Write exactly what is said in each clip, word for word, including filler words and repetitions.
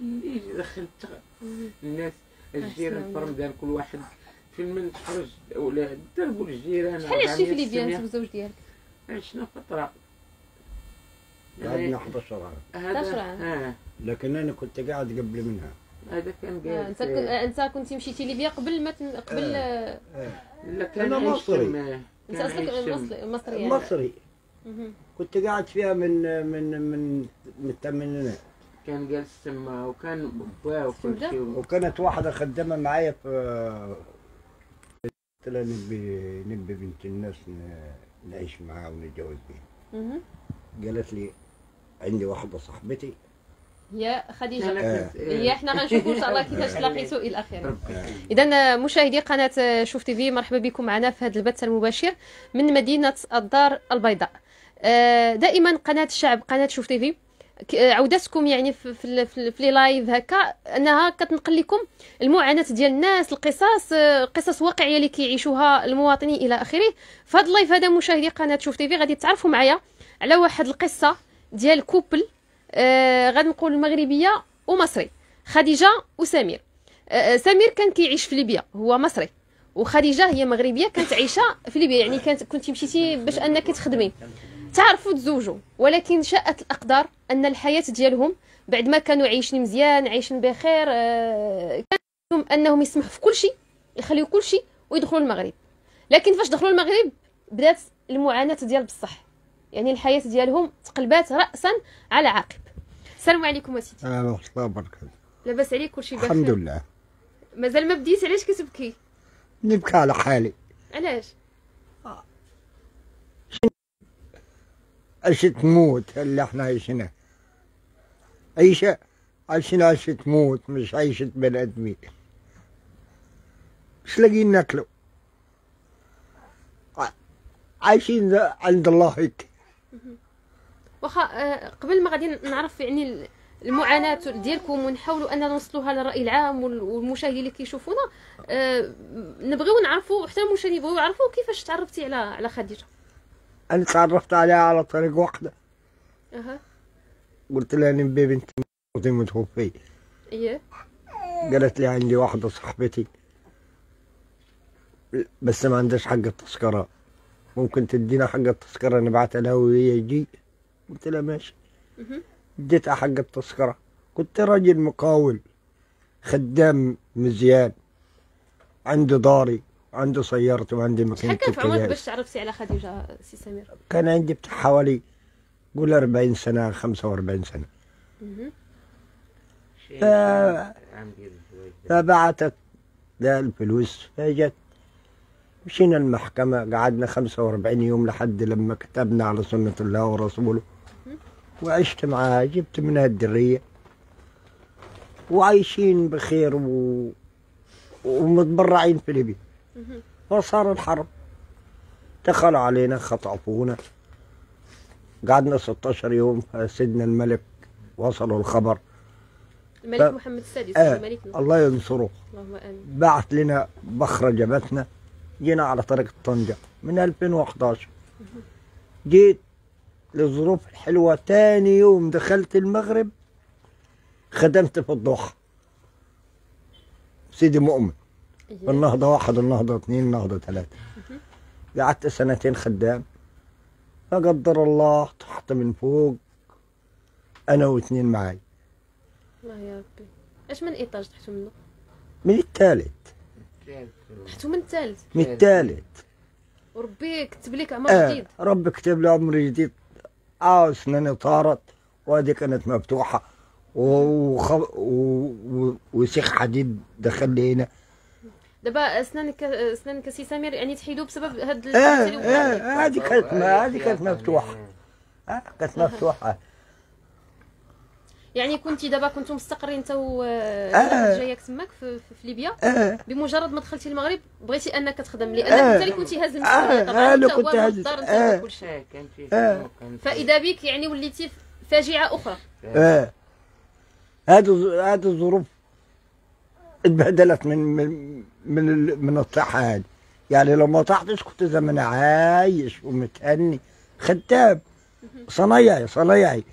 اللي دخلت الناس الجيران فرمدان كل واحد فين من تخرج اولاد الدرب والجيران. شحال عشتي في ليبيا انت والزوج ديالك؟ عشنا فتره قعدنا احد عشر عام احد عشر عام لكن انا كنت قاعد قبل منها. هذا كان قاعد. انت انت كنت مشيتي ليبيا قبل ما قبل لا كان مصري. انت اصلا مصري؟ مصري كنت قاعد فيها من من من من الثمانينات. كان جالس تما وكان باه وكل شيء. وكانت واحدة خدامة معايا في قلت لها نبي نبي بنت الناس نعيش معاها ونتجوز بها. قالت لي عندي واحدة صاحبتي يا خديجة. آه. هي احنا غنشوفوا ان شاء الله كيفاش تلاقيتوا الى اخره. اذا مشاهدي قناة شوف تيفي مرحبا بكم معنا في هذا البث المباشر من مدينة الدار البيضاء. دائما قناة الشعب قناة شوف تيفي عودتكم يعني في في في لي لايف هكا انها كتنقل لكم المعاناه ديال الناس، القصص قصص واقعيه اللي كيعيشوها المواطنين الى اخره. فهاد اللايف هذا مشاهدي قناه شوف تيفي غادي تعرفوا معايا على واحد القصه ديال كوبل آه غنقول مغربيه ومصري، خديجه وسمير. آه سمير كان كيعيش في ليبيا هو مصري، وخديجه هي مغربيه كانت عايشه في ليبيا. يعني كانت كنتي مشيتي باش انك تخدمي تعرفوا تزوجوا، ولكن شاءت الاقدار ان الحياه ديالهم بعد ما كانوا عايشين مزيان عايشين بخير آه كانوا انهم يسمحوا في كل شيء يخليوا كل شيء ويدخلوا المغرب. لكن فاش دخلوا المغرب بدات المعاناه ديال بصح، يعني الحياه ديالهم تقلبات راسا على عقب. السلام عليكم اسيدي. اهلا وسهلا وبارك الله. لاباس عليك كلشي بخير؟ الحمد لله. مازال ما بديت علاش كتبكي؟ نبكي على حالي. علاش؟ اش تموت اللي احنا عايشينها عيشه عايشينها اش تموت مش عيشه بني ادمين. مش لاقيين ناكلو عايشين عند الله هيك. واخا قبل ما غادي نعرف يعني المعاناه ديالكم ونحاولوا اننا نوصلوها للراي العام والمشاهدين اللي كيشوفونا، نبغيو نعرفوا حتى المشاهدين يبغيو يعرفوا كيفاش تعرفتي على على خديجه. أنا تعرفت عليها على طريق واحدة. أها. قلت لها نبي بنت مرتي متوفية. إيه. قالت لي عندي واحدة صاحبتي بس ما عندهاش حق التذكرة، ممكن تدينا حق التذكرة نبعتها لها وهي تجي؟ قلت لها ماشي. أها. اديتها حق التذكرة. كنت راجل مقاول خدام مزيان، عندي داري عنده سيارته وعندي مكان. كيف عمرك باش تعرفتي على خديجه سي سمير؟ كان عندي بتاع حوالي قول أربعين سنة خمسة وأربعين سنة. اها. فبعثت لها الفلوس فاجت، مشينا المحكمه قعدنا خمسة وأربعين يوم لحد لما كتبنا على سنه الله ورسوله. وعشت معاها جبت منها الدريه وعايشين بخير و... ومتبرعين في ليبيا. وصار الحرب دخل علينا خطفونا قعدنا ستة عشر يوم. سيدنا الملك وصلوا الخبر الملك ف... محمد السادس. آه. الملك الله ينصره اللهم امين. بعث لنا بخره جابتنا جينا على طريق طنجه من ألفين وأحد عشر. جيت للظروف الحلوه ثاني يوم دخلت المغرب خدمت في الضحى سيدي مؤمن. النهضة واحد النهضة اثنين النهضة ثلاثة. قعدت سنتين خدام فقدر الله تحت من فوق أنا واثنين معاي. الله يا ربي. أش من إيطاج تحتوا منه؟ من الثالث. تحتوا من الثالث؟ من الثالث. وربي كتب لك عمر آه. جديد. ربي كتب لي عمر جديد. أه أسناني طارت وهذه كانت مفتوحة وخ... و... وسيخ حديد دخل لي هنا. دابا اسنانك اسنانك سي سمير يعني تحيدو بسبب هاد ال اه هادي كانت هادي كانت مفتوحه اه كانت مفتوحه. يعني كنتي دابا كنتو مستقرين انت و جايك تماك في, في ليبيا. آه. بمجرد ما دخلتي المغرب بغيتي انك تخدم لان آه. انت اللي كنتي هاز المسؤوليه طبعا انت هو المصدر نتاع كلشي كان فيه فاذا بك يعني وليتي فاجعه اخرى. اه هادو هادو الظروف اتبهدلت من من من من الطاحه هذه. يعني لو ما طاحتش كنت زمان عايش ومتهني خدام صنايعي صنايعي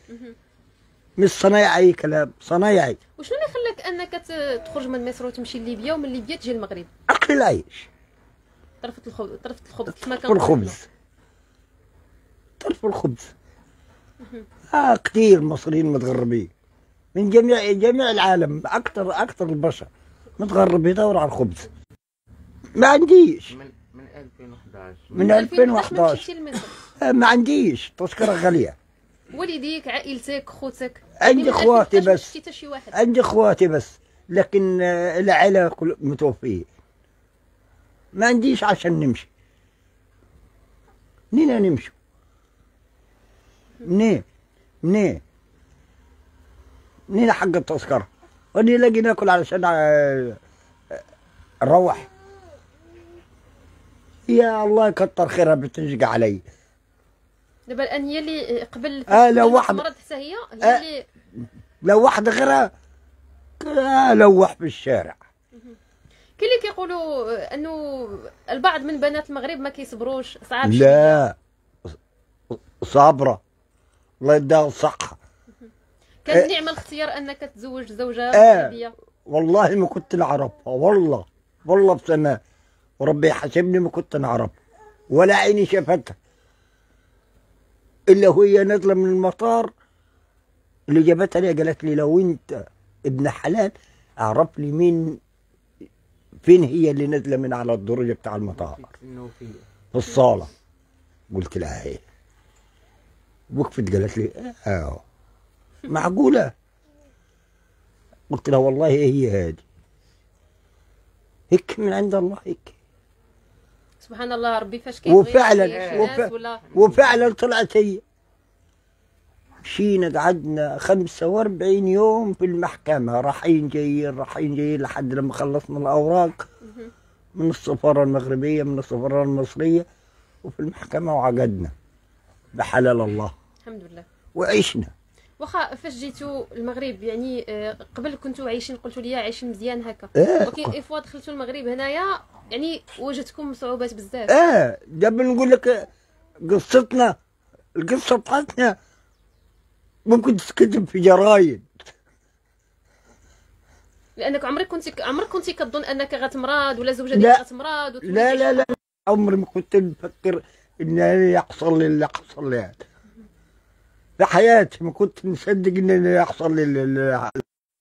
مش صنايع اي كلام، صنايعي. وشنو اللي خلاك انك تخرج من مصر وتمشي لليبيا ومن ليبيا تجي المغرب؟ اقل العيش. طرفة الخبز، طرفة الخبز كما كنقولوا. الخبز. طرف الخبز. اه كثير مصريين متغربين من جميع جميع العالم، اكثر اكثر البشر متغربين يدوروا على الخبز. ما عنديش. من من ألفين وأحد عشر. من ألفين وأحد عشر. ما عنديش، التذكرة غالية. والديك، عائلتك، خوتك؟ عندي خواتي بس، عندي خواتي بس، لكن العائلة متوفية. ما عنديش عشان نمشي. منين نمشي؟ منين؟ منين؟ منين حق التذكرة؟ وأني لاقي ناكل علشان نروح. يا الله يكتر خيرها بتنشق علي. دابا الان هي اللي قبل آه لو واحد حتى هي هي آه اللي لو واحد غيرها لوح في الشارع. كاين اللي كيقولوا انه البعض من بنات المغرب ما كيصبروش، صعاب. لا صابره، الله يديها الصحه. كان نعمه آه الاختيار انك تزوج زوجه مغربيه؟ آه والله ما كنت نعرفها، والله والله بسماء وربي يحاسبني ما كنت نعرف، ولا عيني شافتها الا وهي نازله من المطار. اللي جابتها لي قالت لي لو انت ابن حلال اعرف لي مين فين هي اللي نازله من على الدرج بتاع المطار في الصاله. قلت لها ايه؟ وقفت قالت لي اه معقوله؟ قلت لها والله هي هادي هيك من عند الله هيك. سبحان الله ربي فاش كيبغي. وفعلا وف... ولا... وفعلا طلعت هي. مشينا قعدنا خمسة وأربعين يوم في المحكمة، رايحين جايين رايحين جايين لحد لما خلصنا الأوراق من السفارة المغربية من السفارة المصرية وفي المحكمة وعقدنا بحلال الله الحمد لله وعشنا. واخا فاش جيتوا المغرب يعني قبل كنتوا عايشين قلتوا لي عايشين مزيان هكا، ولكن اي فوا دخلتوا المغرب هنايا يعني واجهتكم صعوبات بزاف. اه دابا نقول لك قصتنا، القصه بتاعتنا ممكن تتكتب في جرايد. لانك عمرك كنت عمرك كنت كتظن انك غتمرض ولا زوجه ديالك غتمرض؟ لا لا لا عمري ما كنت نفكر ان يحصل لي اللي حصل لي هذا في حياتي. ما كنت مصدق ان يحصل لي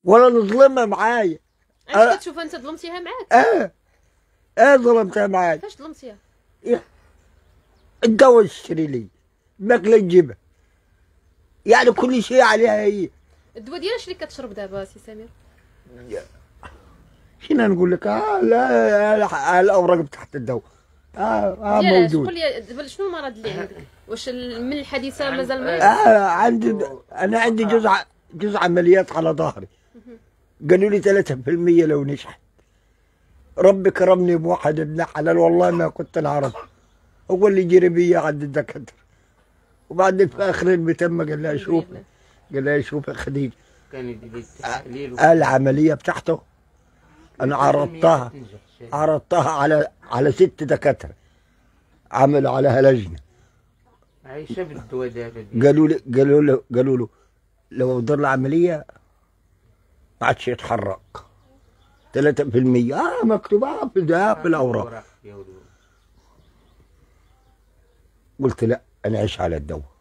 ولا نظلمها معايا. علاش كتشوف انت ظلمتيها معاك؟ اه اه ظلمتها معايا. فاش ظلمتيها؟ الدواء تشري لي، الماكله تجيبها، يعني كل شيء عليها هي. الدواء ديالها شنو اللي كتشرب دابا سي سمير؟ شنو نقول لك؟ اه لا الاوراق تحت الدواء اه اه موجود. قول لي دابا شنو المرض اللي عندك؟ واش من الحادثه مازال ما اه عندي انا عندي جزء جزء عمليات على ظهري. قالوا لي ثلاثة بالمية لو نجحت. ربي كرمني بواحد ابن حلال والله ما كنت نعرف، هو اللي جري بيا عند الدكاتره. وبعدين في اخر المتمه قال لها شوف قال لها شوف خديجة كان يدير لي التحاليل. العمليه بتاعته انا عرضتها عرضتها على على ست دكاتره، عملوا عليها لجنه عايشه بالدواء دابا. قالوا لي قالوا له قالوا له لو دار العمليه ما عادش يتحرك. ثلاثة بالمية اه مكتوبه في في الاوراق. قلت لا انا عايش على الدواء.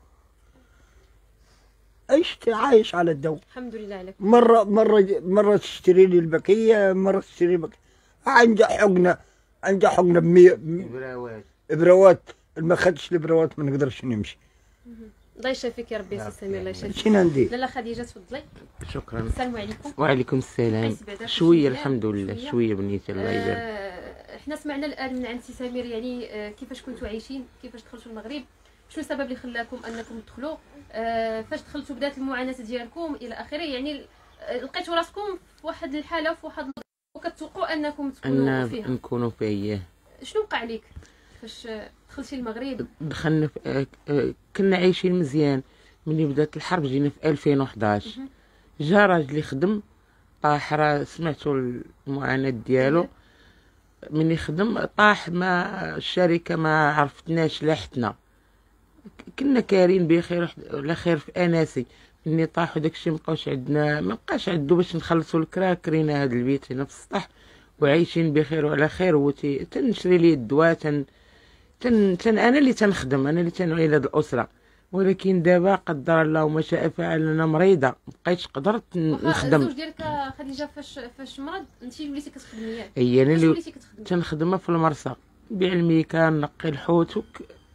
عشت عايش على الدواء الحمد لله عليك. مره مره مره تشتري لي البكيه، مره تشتري بكيه. عندي حقنه عندي حقنه بمية ابراوات ابراوات ما خدتش البروات ما نقدرش نمشي. الله يشافيك يا ربي يا سي سمير الله يشافيك. شنو ندير؟ لاله خديجه تفضلي. شكرا. السلام عليكم. وعليكم السلام. شويه الحمد لله شويه بنيتي الله يبارك. حنا سمعنا الان من عند سي سمير يعني كيفاش كنتوا عايشين، كيفاش دخلتوا المغرب، شنو السبب اللي خلاكم انكم تدخلوا، فاش دخلتوا بدات المعاناه ديالكم الى اخره، يعني لقيتوا راسكم في واحد الحاله وفي واحد وكتوقعوا انكم تكونوا فيها. نكونوا فيها. شنو وقع لك؟ فاش دخلتي المغرب دخلنا في كنا عايشين مزيان. ملي بدات الحرب جينا في ألفين وأحد عشر. جا راجلي خدم طاح، راه سمعتوا المعاناه ديالو. ملي خدم طاح ما الشركه ما عرفتناش لاحتنا. كنا كارين بخير على خير في اناسي. اللي طاح وداك الشيء مبقاوش عندنا، مبقاش عندو باش نخلصو الكرا. كرينا هاد البيت هنا في السطح وعايشين بخير وعلى خير. هو تنشري ليه الدواء، تن تن تن انا اللي تنخدم، انا اللي تنعيل هاد الاسره. ولكن دابا قدر الله وما شاء فعل، انا مريضه مبقيتش قدرت نخدم. الزوج ديالك خديجه فاش فاش مرض انت وليتي كتخدمي؟ يعني هي انا اللي تنخدمها في المرسى، نبيع الميكان، نقي الحوت،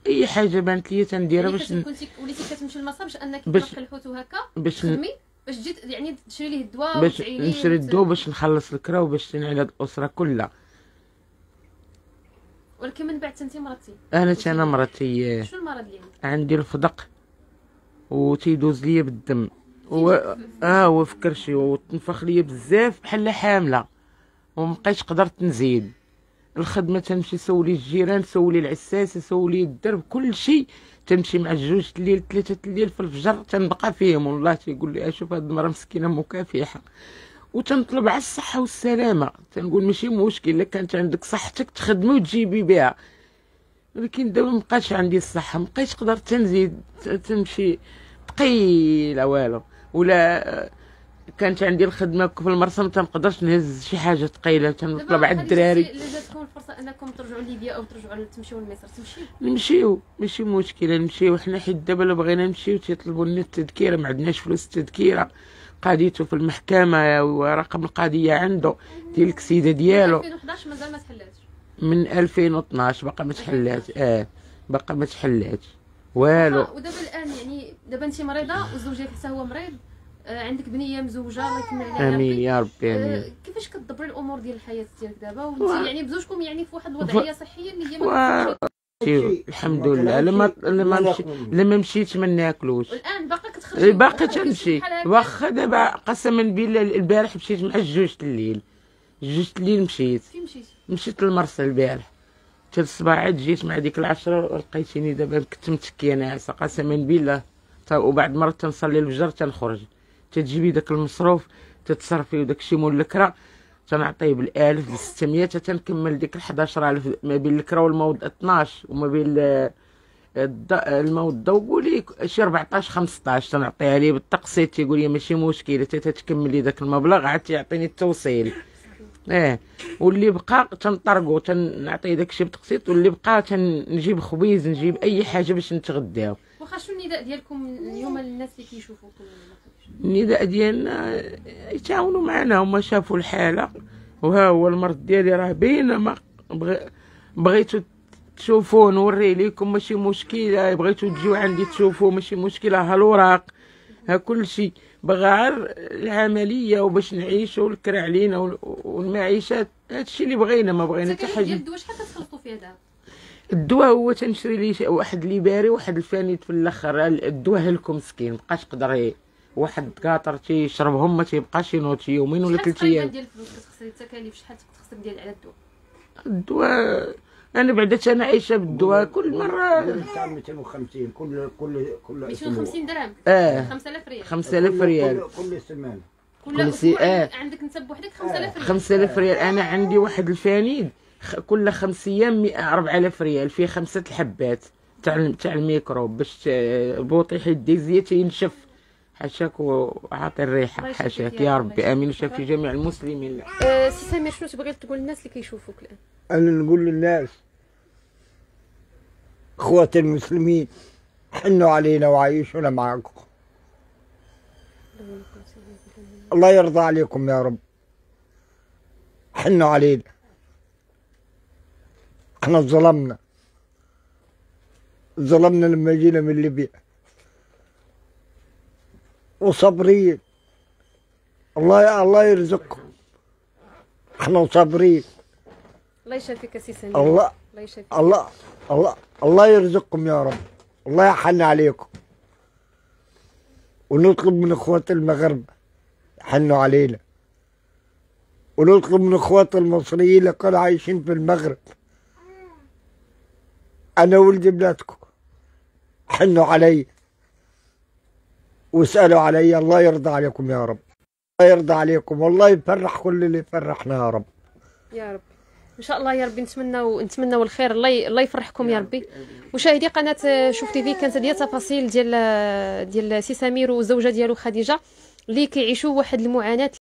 اي حاجه بانت لي تنديرها باش ن... كنتي وليتي كتمشي للمصا باش انك تنقي الحوت وهكا باش تخدمي باش تجي يعني تشري ليه الدواء وتعينيه، باش نشري الدواء باش نخلص الكرا وباش تنعيل هاد الاسره كلها. ولكن من بعد انت مرضتي؟ انا انا مرضتي. شنو المرض ديالك؟ عندي الفضق وتيدوز ليا بالدم و... اه وفي كرشي وتنفخ ليا بزاف بحال حامله ومبقيتش قدرت نزيد الخدمه. تمشي سولي الجيران، سولي العساسه، سولي الدرب، كل شيء. تمشي مع الجوج الليل ثلاثه الليل في الفجر تنبقى فيهم، والله تيقول لي اشوف هاد المراه مسكينه مكافحه. وتنطلب على الصحه والسلامه، تنقول ماشي مشكل الا كانت عندك صحتك تخدمي وتجيبي بها. ولكن دابا مبقاش عندي الصحه، مبقيتش قدرت تنزيد تمشي ثقيله والو. ولا كانت عندي الخدمه في المرسى ما تنقدرش نهز شي حاجه ثقيله، تنطلب على الدراري. الا جاتكم الفرصه انكم ترجعوا لليبيا او ترجعوا تمشيو لمصر تمشيو؟ نمشيو، ماشي مشكله نمشيو حنا، حيت دابا الا بغينا نمشيو تيطلبوا لنا التذكيره، ما عندناش فلوس التذكيره. قضيته في المحكمه ورقم القضيه عنده ديال السيده ديالو. من ألفين وحداش مازال ما تحلاتش؟ من ألفين واثناش باقا ما تحلاتش. اه باقا ما تحلاتش والو. ودابا الان يعني دابا انت مريضه والزوج ديالك حتى هو مريض، عندك بنيه مزوجه الله يكمل عليها. امين يا ربي امين. كيفاش كتدبري الامور ديال الحياه ديالك دابا وانت يعني بزوجكم يعني في واحد الوضعيه صحيه اللي هي ما كتمشيش؟ الحمد لله لما لما لما مشيت ما ناكلوش. والان باقا كتخرجي؟ باقا تنمشي واخا. دابا قسما بالله البارح مشيت مع الجوج الليل، الجوج الليل مشيت. فين مشيتي؟ مشيت للمرسى البارح حتى الصباح، عاد جيت مع ديك العشرة لقيتيني دابا كنت متكيه ناعسه قسما بالله. وبعد مرات تنصلي الفجر تنخرج، تتجيبي داك المصروف تتصرفي وداك الشيء مول الكرا تنعطيه بالالف لستمية تنكمل ديك الحداش ألف ما بين الكرا والموض اثناش وما بين الموض الضوء قولي شي أربعطاش خمسطاش تنعطيها ليه بالتقسيط. تيقول لي ماشي مشكله حتى تتكمل لي داك المبلغ، عاد تيعطيني التوصيل. اه واللي بقى تنطرقو تنعطيه داك الشيء بالتقسيط، واللي بقى تنجيب خبيز نجيب اي حاجه باش نتغداو. واخا شنو النداء ديالكم اليوم للناس اللي كيشوفوكم؟ النداء ديالنا يتعاونوا معنا، هما شافوا الحاله وها هو المرض ديالي راه باينه، ما بغيتو تشوفوه نوريه ليكم ماشي مشكله، بغيتو تجيو عندي تشوفوه ماشي مشكله، ها الوراق ها كل شيء. بغا غير العمليه وباش نعيشوا الكرا علينا والمعيشه، هادشي اللي بغينا ما بغينا حتى حاجه. الدواء شحال كتخلطوا فيه دابا؟ الدواء هو تنشري ليه واحد اللي باري واحد الفانيد في الاخر. الدواء هلكم مسكين مابقاش قدر، واحد الدكاطر تيشربهم ما تيبقاش ينوض شي يومين ولا ثلاث ايام. شحال ديال الفلوس كتخسري التكاليف؟ شحال كتخسر ديال على الدواء؟ الدواء انا بعدت انا عايشه بالدواء كل مره مئتين وخمسين كل كل كل مئتين وخمسين درهم. اه خمسة آلاف ريال. خمسة آلاف ريال كل سيمانه كل سي. عندك انت بوحدك خمسة آلاف ريال؟ خمسة آلاف ريال. انا عندي واحد الفانيد كل خمس ايام أربعة آلاف ريال فيه خمسه الحبات تاع تاع الميكروب باش بوطيح الديزيه تينشف. حاشاك وعاطي الريحه، حاشاك يا ربي امين وشافي جميع المسلمين. أه سي سمير شنو تبغي تقول للناس اللي كيشوفوك الان؟ انا نقول للناس خواتي المسلمين حنوا علينا وعايشونا معاكم، الله يرضى عليكم يا رب، حنوا علينا، احنا ظلمنا ظلمنا لما جينا من ليبيا وصبرين. الله الله يرزقكم، احنا صابرين. الله يشافيك سي سمير. الله الله يشافيك. الله الله الله يرزقكم يا رب، الله يحن عليكم. ونطلب من اخوات المغرب يحنوا علينا، ونطلب من اخوات المصريين اللي كانوا عايشين في المغرب، انا ولد بلادكم حنوا علي واسألوا علي. الله يرضى عليكم يا رب، الله يرضى عليكم والله يفرح كل اللي فرحنا يا رب يا رب. ان شاء الله يا ربي نتمناو نتمناو الخير. الله الله يفرحكم يا ربي. مشاهدي قناه شوف تي في، كانت هذه تفاصيل ديال ديال سي سمير وزوجه ديالو خديجه اللي كيعيشوا واحد المعاناه